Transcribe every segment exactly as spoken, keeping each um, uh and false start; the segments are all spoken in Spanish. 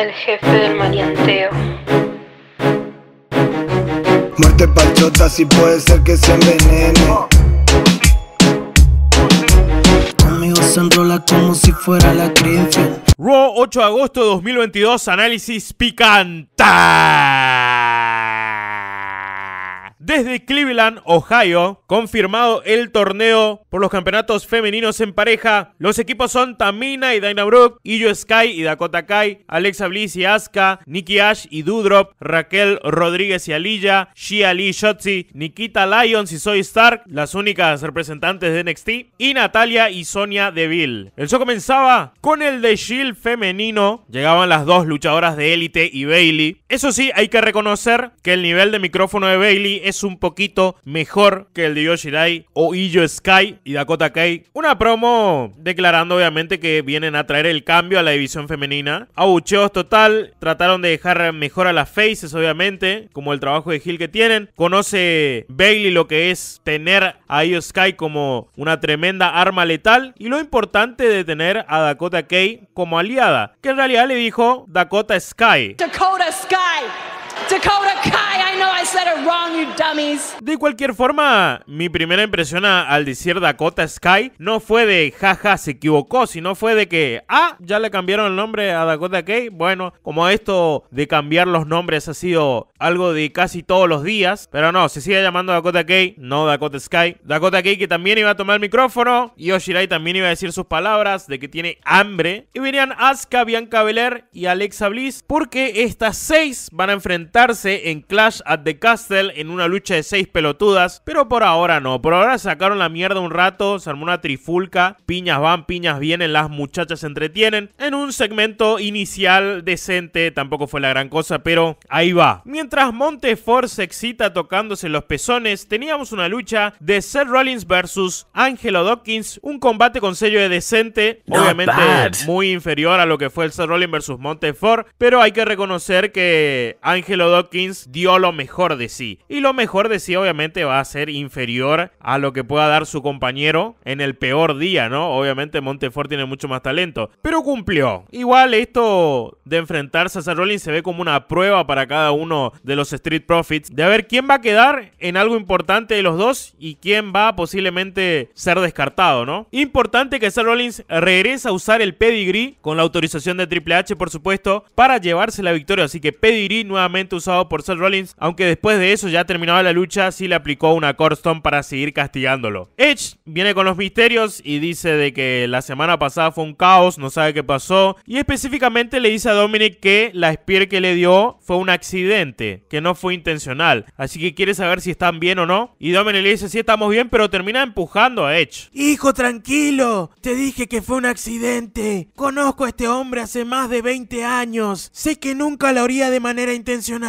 el jefe del maleanteo. Muerte pachota, si puede ser que se envenene. Amigos, se enrola como si fuera la Greenfield. Raw ocho de agosto de dos mil veintidós, análisis picante. Desde Cleveland, Ohio, confirmado el torneo por los campeonatos femeninos en pareja. Los equipos son Tamina y Dana Brooke, Io Sky y Dakota Kai, Alexa Bliss y Asuka, Nikki A S H y Doudrop, Raquel Rodríguez y Aliyah, Shia Lee Shotzi, Nikita Lyons y Zoe Stark, las únicas representantes de N X T, y Natalia y Sonya Deville. El show comenzaba con el de Shield femenino. Llegaban las dos luchadoras de Élite y Bayley. Eso sí, hay que reconocer que el nivel de micrófono de Bayley es un poquito mejor que el de Io Shirai o Io Sky y Dakota Kai. Una promo declarando obviamente que vienen a traer el cambio a la división femenina. Abucheos total. Trataron de dejar mejor a las faces obviamente, como el trabajo de heel que tienen. Conoce Bayley lo que es tener a Io Sky como una tremenda arma letal, y lo importante de tener a Dakota Kai como aliada, que en realidad le dijo Dakota Sky. Dakota Sky. Dakota Kai, I know I said it wrong, you dummies. De cualquier forma, mi primera impresión a, al decir Dakota Sky no fue de jaja, se equivocó, sino fue de que, ah, ya le cambiaron el nombre a Dakota Kai. Bueno, como esto de cambiar los nombres ha sido algo de casi todos los días, pero no, se sigue llamando Dakota Kai, no Dakota Sky. Dakota Kai, que también iba a tomar el micrófono, y Io Shirai también iba a decir sus palabras de que tiene hambre. Y venían Asuka, Bianca Belair y Alexa Bliss, porque estas seis van a enfrentar en Clash at the Castle en una lucha de seis pelotudas. Pero por ahora no, por ahora sacaron la mierda un rato, se armó una trifulca, piñas van, piñas vienen, las muchachas se entretienen. En un segmento inicial decente, tampoco fue la gran cosa, pero ahí va. Mientras Montez Ford se excita tocándose los pezones, teníamos una lucha de Seth Rollins versus Angelo Dawkins, un combate con sello de decente, obviamente muy inferior a lo que fue el Seth Rollins versus Montez Ford, pero hay que reconocer que Angelo Dawkins dio lo mejor de sí, y lo mejor de sí obviamente va a ser inferior a lo que pueda dar su compañero en el peor día, ¿no? Obviamente Montez Ford tiene mucho más talento, pero cumplió. Igual esto de enfrentarse a Seth Rollins se ve como una prueba para cada uno de los Street Profits, de a ver quién va a quedar en algo importante de los dos y quién va a posiblemente ser descartado, ¿no? Importante que Seth Rollins regresa a usar el Pedigree con la autorización de Triple H, por supuesto, para llevarse la victoria, así que Pedigree nuevamente usado por Seth Rollins, aunque después de eso, ya terminaba la lucha, sí le aplicó una Corstone para seguir castigándolo. Edge viene con los misterios y dice de que la semana pasada fue un caos, no sabe qué pasó, y específicamente le dice a Dominic que la spear que le dio fue un accidente, que no fue intencional, así que quiere saber si están bien o no, y Dominic le dice sí, estamos bien, pero termina empujando a Edge. Hijo, tranquilo, te dije que fue un accidente, conozco a este hombre hace más de veinte años, sé que nunca lo haría de manera intencional.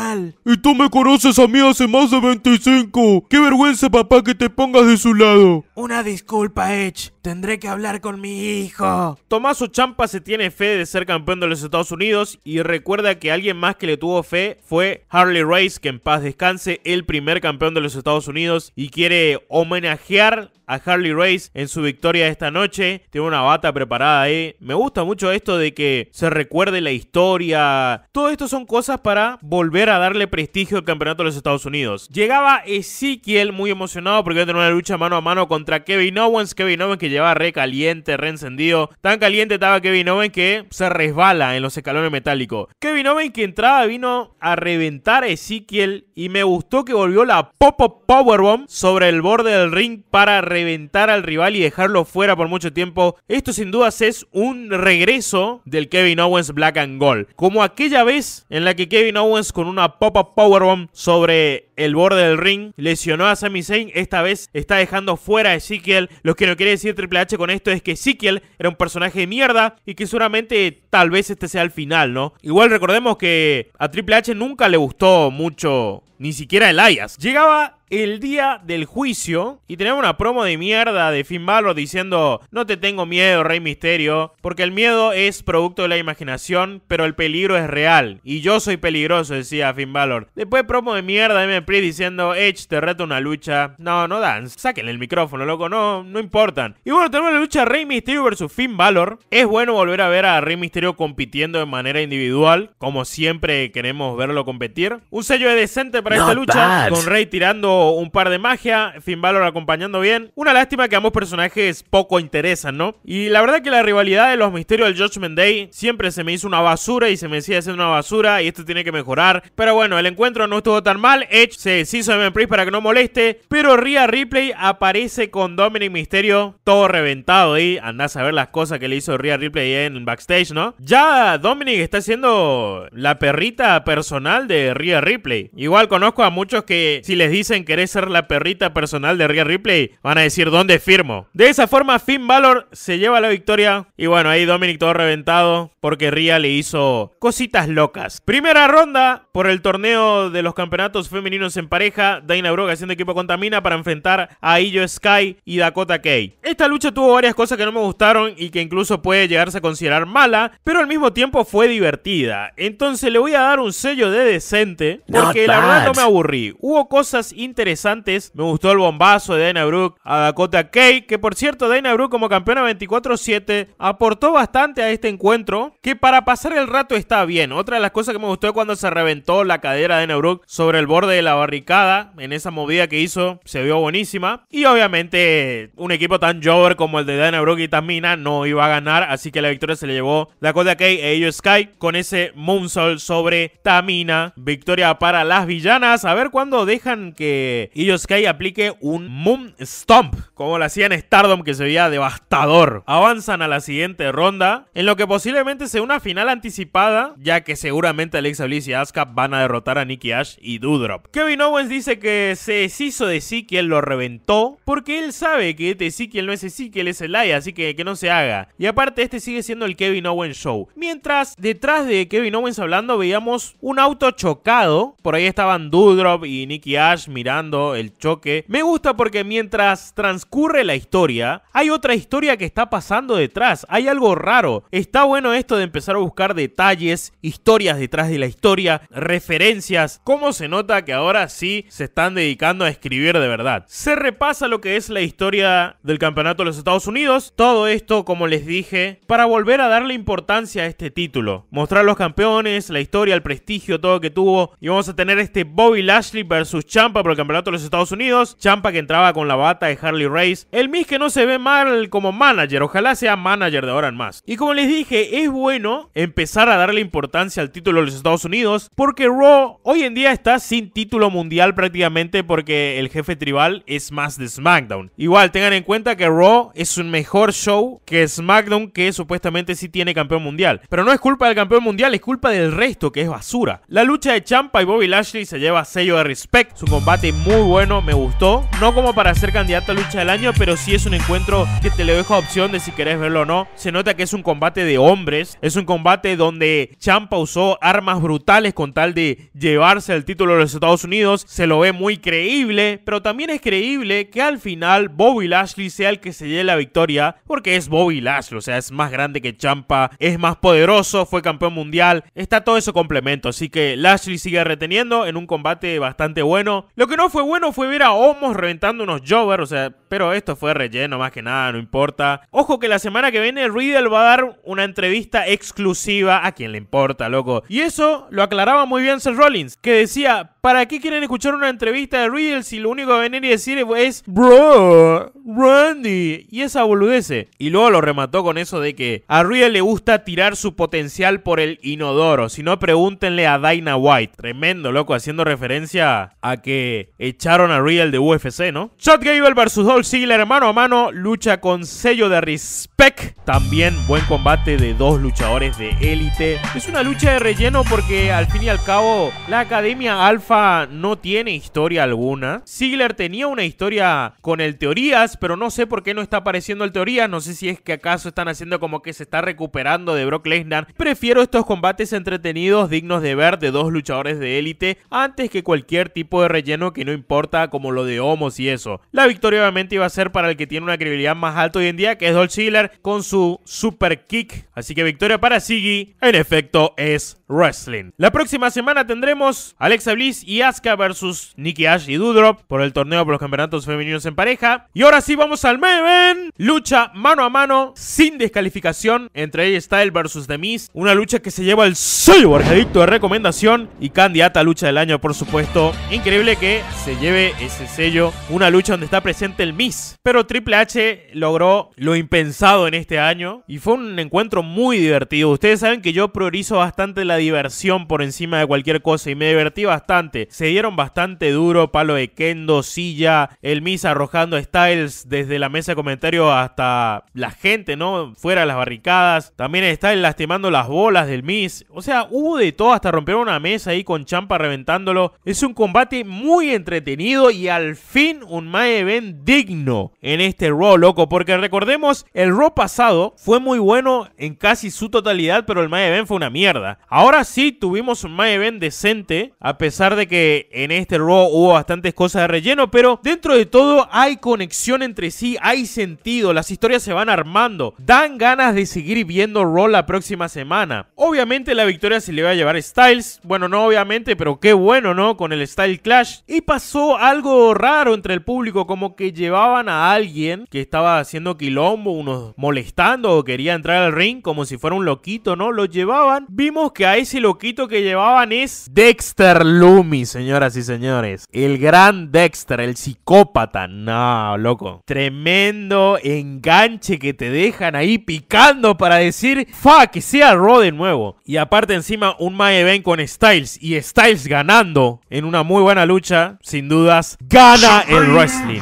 Y tú me conoces a mí hace más de veinticinco. Qué vergüenza, papá, que te pongas de su lado. Una disculpa, Edge. Tendré que hablar con mi hijo. Tommaso Ciampa se tiene fe de ser campeón de los Estados Unidos, y recuerda que alguien más que le tuvo fe fue Harley Race, que en paz descanse, el primer campeón de los Estados Unidos, y quiere homenajear a Harley Race en su victoria esta noche. Tiene una bata preparada ahí. Me gusta mucho esto de que se recuerde la historia. Todo esto son cosas para volver a darle prestigio al campeonato de los Estados Unidos. Llegaba Ezequiel muy emocionado porque iba a tener una lucha mano a mano contra Kevin Owens. Kevin Owens que lleva re caliente, re encendido. Tan caliente estaba Kevin Owens que se resbala en los escalones metálicos. Kevin Owens que entraba vino a reventar a Ezequiel, y me gustó que volvió la Popo Powerbomb sobre el borde del ring para reventar al rival y dejarlo fuera por mucho tiempo. Esto sin dudas es un regreso del Kevin Owens Black and Gold, como aquella vez en la que Kevin Owens con una Popo Powerbomb sobre el borde del ring lesionó a Sami Zayn. Esta vez está dejando fuera a Ezequiel. Lo que no quiere decir Triple H con esto es que Ezequiel era un personaje de mierda y que seguramente tal vez este sea el final, ¿no? Igual recordemos que a Triple H nunca le gustó mucho ni siquiera Elias. Llegaba el día del juicio y tenemos una promo de mierda de Finn Balor diciendo: no te tengo miedo, Rey Mysterio, porque el miedo es producto de la imaginación, pero el peligro es real. Y yo soy peligroso, decía Finn Balor. Después promo de mierda de M P diciendo: Edge, te reto una lucha. No, no dan, sáquenle el micrófono, loco, no, no importan. Y bueno, tenemos la lucha Rey Mysterio versus Finn Balor. Es bueno volver a ver a Rey Mysterio compitiendo de manera individual, como siempre queremos verlo competir. Un sello de decente para esta lucha, con Rey tirando un par de magia, Finn Balor acompañando bien. Una lástima que ambos personajes poco interesan, ¿no? Y la verdad que la rivalidad de los misterios del Judgment Day siempre se me hizo una basura y se me sigue haciendo una basura y esto tiene que mejorar. Pero bueno, el encuentro no estuvo tan mal. Edge se deshizo de M P para que no moleste, pero Rhea Ripley aparece con Dominic Mysterio todo reventado ahí. Andás a ver las cosas que le hizo Rhea Ripley en backstage, ¿no? Ya Dominic está siendo la perrita personal de Rhea Ripley. Igual conozco a muchos que si les dicen querés ser la perrita personal de Rhea Ripley, van a decir ¿dónde firmo? De esa forma Finn Balor se lleva la victoria. Y bueno, ahí Dominic todo reventado porque Rhea le hizo cositas locas. Primera ronda por el torneo de los campeonatos femeninos en pareja, Dana Brooke haciendo equipo con Tamina para enfrentar a Io Sky y Dakota Kai. Esta lucha tuvo varias cosas que no me gustaron y que incluso puede llegarse a considerar mala, pero al mismo tiempo fue divertida. Entonces le voy a dar un sello de decente porque la verdad no me aburrí. Hubo cosas interesantes. Me gustó el bombazo de Dana Brooke a Dakota Kai, que por cierto Dana Brooke como campeona veinticuatro siete aportó bastante a este encuentro, que para pasar el rato está bien. Otra de las cosas que me gustó es cuando se reventó la cadera de Dana Brooke sobre el borde de la barricada. En esa movida que hizo se vio buenísima. Y obviamente un equipo tan jover como el de Dana Brooke y Tamina no iba a ganar, así que la victoria se le llevó Dakota Kai e Io Sky con ese moonsault sobre Tamina. Victoria para las villanas. A ver cuándo dejan que Io Sky aplique un moon stomp como lo hacían Stardom, que se veía devastador. Avanzan a la siguiente ronda, en lo que posiblemente sea una final anticipada, ya que seguramente Alexa Bliss y Asuka van a derrotar a Nikki A S H y Doudrop. Kevin Owens dice que se deshizo de Ezequiel, lo reventó, porque él sabe que este Ezequiel no es Ezequiel, es Elias, así que que no se haga. Y aparte este sigue siendo el Kevin Owens Show. Mientras detrás de Kevin Owens hablando veíamos un auto chocado. Por ahí estaban Doudrop y Nikki A S H mirando el choque. Me gusta porque mientras transcurre la historia, hay otra historia que está pasando detrás. Hay algo raro. Está bueno esto de empezar a buscar detalles, historias detrás de la historia, referencias. Cómo se nota que ahora sí se están dedicando a escribir de verdad. Se repasa lo que es la historia del campeonato de los Estados Unidos. Todo esto, como les dije, para volver a darle importancia a este título. Mostrar los campeones, la historia, el prestigio, todo que tuvo. Y vamos a tener este Bobby Lashley versus Ciampa por el campeonato de los Estados Unidos. Ciampa que entraba con la bata de Harley Race. El Miz que no se ve mal como manager. Ojalá sea manager de ahora en más. Y como les dije, es bueno empezar a darle importancia al título de los Estados Unidos, porque Raw hoy en día está sin título mundial prácticamente, porque el jefe tribal es más de SmackDown. Igual tengan en cuenta que Raw es un mejor show que SmackDown, que supuestamente sí tiene campeón mundial. Pero no es culpa del campeón mundial, es culpa del resto, que es basura. La lucha de Ciampa y Bobby Lashley se lleva sello de Respect. Su combate muy bueno, me gustó. No como para ser candidato a lucha del año, pero sí es un encuentro que te le dejo opción de si querés verlo o no. Se nota que es un combate de hombres. Es un combate donde Ciampa usó armas brutales con tal de llevarse el título de los Estados Unidos. Se lo ve muy creíble, pero también es creíble que al final Bobby Lashley sea el que se lleve la victoria, porque es Bobby Lashley, o sea, es más grande que Ciampa, es más poderoso, fue campeón mundial, está todo eso complemento. Así que Lashley sigue reteniendo en un combate bastante bueno. Lo que no fue bueno fue ver a Omos reventando unos jovers, o sea, pero esto fue relleno más que nada, no importa. Ojo que la semana que viene Riddle va a dar una entrevista exclusiva a quien le importa, loco. Y eso lo aclaraba muy bien Seth Rollins, que decía: ¿para qué quieren escuchar una entrevista de Riddle si lo único que venir y decir es bro, Randy? Y esa boludece. Y luego lo remató con eso de que a Riddle le gusta tirar su potencial por el inodoro, si no pregúntenle a Dana White. Tremendo, loco, haciendo referencia a que echaron a Riddle de U F C, ¿no? Chad Gable versus Dolph Ziggler, mano a mano, lucha con sello de Respect. También buen combate de dos luchadores de élite. Es una lucha de relleno porque al fin y al cabo la Academia Alpha Rafa no tiene historia alguna. Ziggler tenía una historia con el Teorías, pero no sé por qué no está apareciendo el Teorías. No sé si es que acaso están haciendo como que se está recuperando de Brock Lesnar. Prefiero estos combates entretenidos, dignos de ver, de dos luchadores de élite, antes que cualquier tipo de relleno que no importa, como lo de Omos y eso. La victoria obviamente iba a ser para el que tiene una credibilidad más alta hoy en día, que es Dolph Ziggler, con su super kick. Así que victoria para Ziggy. En efecto, es wrestling. La próxima semana tendremos Alexa Bliss y Asuka versus Nikki A S H y Doudrop por el torneo por los campeonatos femeninos en pareja. Y ahora sí vamos al main event. Lucha mano a mano sin descalificación entre A J Styles versus The Miz. Una lucha que se lleva el sello arcadito de recomendación y candidata a lucha del año, por supuesto. Increíble que se lleve ese sello. Una lucha donde está presente el Miz. Pero Triple H logró lo impensado en este año y fue un encuentro muy divertido. Ustedes saben que yo priorizo bastante la diversión por encima de cualquier cosa y me divertí bastante. Se dieron bastante duro, palo de kendo, silla, el Miz arrojando a Styles desde la mesa de comentario hasta la gente, ¿no? Fuera de las barricadas. También Styles lastimando las bolas del Miz. O sea, hubo de todo, hasta romper una mesa ahí con Ciampa reventándolo. Es un combate muy entretenido y al fin un main event digno en este Raw, loco, porque recordemos, el Raw pasado fue muy bueno en casi su totalidad, pero el main event fue una mierda. Ahora sí tuvimos un main event decente, a pesar de que en este Raw hubo bastantes cosas de relleno, pero dentro de todo hay conexión entre sí, hay sentido, las historias se van armando, dan ganas de seguir viendo Raw la próxima semana. Obviamente la victoria se le va a llevar a Styles, bueno, no obviamente, pero qué bueno, ¿no? Con el Style Clash. Y pasó algo raro entre el público, como que llevaban a alguien que estaba haciendo quilombo, unos molestando o quería entrar al ring como si fuera un loquito, ¿no? Lo llevaban. Vimos que a ese loquito que llevaban es Dexter Lumis, señoras y señores. El gran Dexter, el psicópata. No, loco. Tremendo enganche que te dejan ahí picando para decir, fa, que sea Raw de nuevo. Y aparte encima un main event con Styles y Styles ganando en una muy buena lucha, sin dudas, gana el wrestling.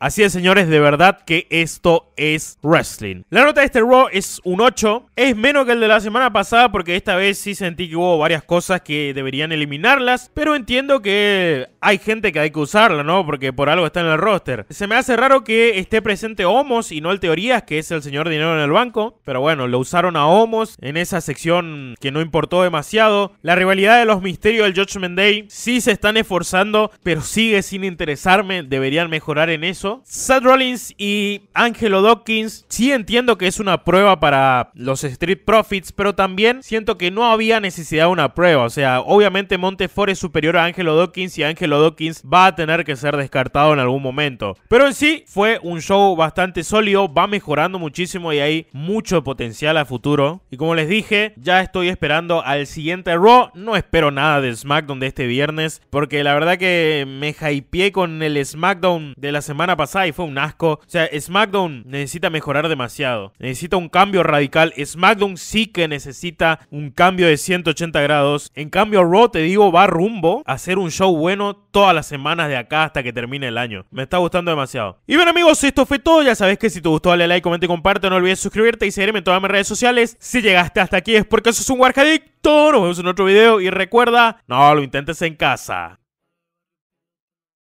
Así es, señores, de verdad que esto es wrestling. La nota de este Raw es un ocho. Es menos que el de la semana pasada porque esta vez sí sentí que hubo varias cosas que deberían eliminarlas. Pero entiendo que hay gente que hay que usarla, ¿no? Porque por algo está en el roster. Se me hace raro que esté presente Omos y no el Teorías, que es el señor dinero en el banco. Pero bueno, lo usaron a Omos en esa sección que no importó demasiado. La rivalidad de los misterios del Judgment Day sí se están esforzando, pero sigue sin interesarme. Deberían mejorar en eso. Seth Rollins y Angelo Dawkins, sí entiendo que es una prueba para los Street Profits, pero también siento que no había necesidad de una prueba. O sea, obviamente Montez Ford es superior a Angelo Dawkins y Angelo Dawkins va a tener que ser descartado en algún momento. Pero en sí fue un show bastante sólido, va mejorando muchísimo y hay mucho potencial a futuro. Y como les dije, ya estoy esperando al siguiente Raw. No espero nada del SmackDown de este viernes, porque la verdad que me hypeé con el SmackDown de la semana pasada y fue un asco. O sea, SmackDown necesita mejorar demasiado. Necesita un cambio radical. SmackDown sí que necesita un cambio de ciento ochenta grados. En cambio, Raw, te digo, va rumbo a hacer un show bueno todas las semanas de acá hasta que termine el año. Me está gustando demasiado. Y bueno, amigos, esto fue todo. Ya sabes que si te gustó, dale like, comenta y comparte. No olvides suscribirte y seguirme en todas mis redes sociales. Si llegaste hasta aquí es porque sos un warjadicto. Nos vemos en otro video y recuerda, no lo intentes en casa.